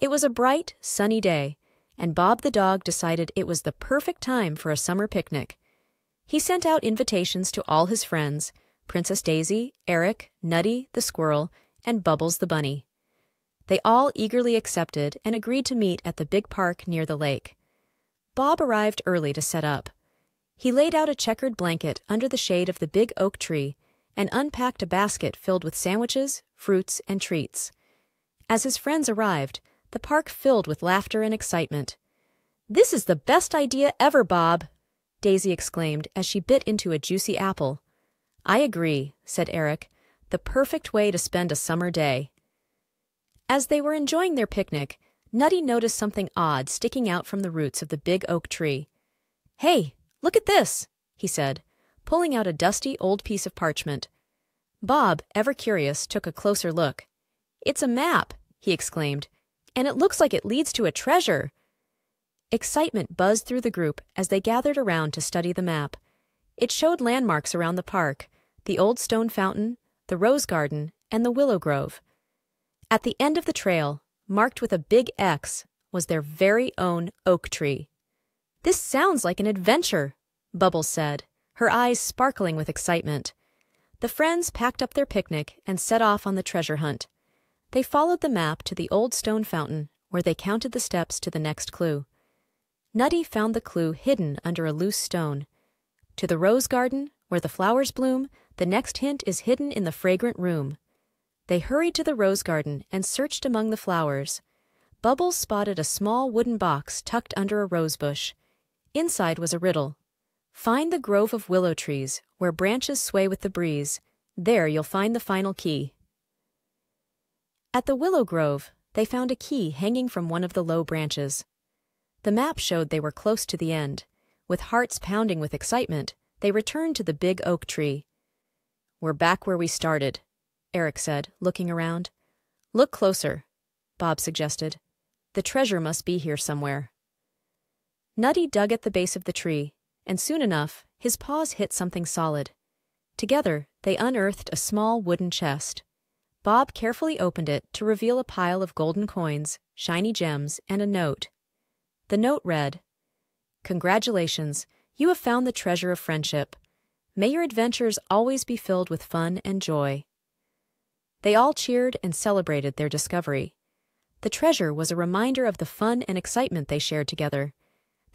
It was a bright, sunny day, and Bob the dog decided it was the perfect time for a summer picnic. He sent out invitations to all his friends, Princess Daisy, Eric, Nutty the squirrel, and Bubbles the bunny. They all eagerly accepted and agreed to meet at the big park near the lake. Bob arrived early to set up. He laid out a checkered blanket under the shade of the big oak tree and unpacked a basket filled with sandwiches, fruits, and treats. As his friends arrived, the park filled with laughter and excitement. "This is the best idea ever, Bob!" Daisy exclaimed as she bit into a juicy apple. "I agree," said Eric. "The perfect way to spend a summer day." As they were enjoying their picnic, Nutty noticed something odd sticking out from the roots of the big oak tree. "Hey, look at this," he said, pulling out a dusty old piece of parchment. Bob, ever curious, took a closer look. "It's a map," he exclaimed, "and it looks like it leads to a treasure." Excitement buzzed through the group as they gathered around to study the map. It showed landmarks around the park, the old stone fountain, the rose garden, and the willow grove. At the end of the trail, marked with a big X, was their very own oak tree. "This sounds like an adventure," Bubbles said, her eyes sparkling with excitement. The friends packed up their picnic and set off on the treasure hunt. They followed the map to the old stone fountain, where they counted the steps to the next clue. Nutty found the clue hidden under a loose stone. To the rose garden, where the flowers bloom, the next hint is hidden in the fragrant room. They hurried to the rose garden and searched among the flowers. Bubbles spotted a small wooden box tucked under a rose bush. Inside was a riddle. "Find the grove of willow trees, where branches sway with the breeze. There you'll find the final key." At the willow grove, they found a key hanging from one of the low branches. The map showed they were close to the end. With hearts pounding with excitement, they returned to the big oak tree. "We're back where we started," Eric said, looking around. "Look closer," Bob suggested. "The treasure must be here somewhere." Nutty dug at the base of the tree, and soon enough, his paws hit something solid. Together, they unearthed a small wooden chest. Bob carefully opened it to reveal a pile of golden coins, shiny gems, and a note. The note read, "Congratulations, you have found the treasure of friendship. May your adventures always be filled with fun and joy." They all cheered and celebrated their discovery. The treasure was a reminder of the fun and excitement they shared together.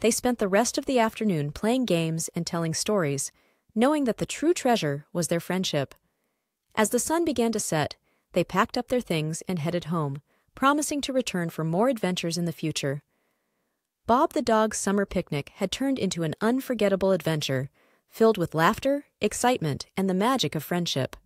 They spent the rest of the afternoon playing games and telling stories, knowing that the true treasure was their friendship. As the sun began to set, they packed up their things and headed home, promising to return for more adventures in the future. Bob the dog's summer picnic had turned into an unforgettable adventure, filled with laughter, excitement, and the magic of friendship.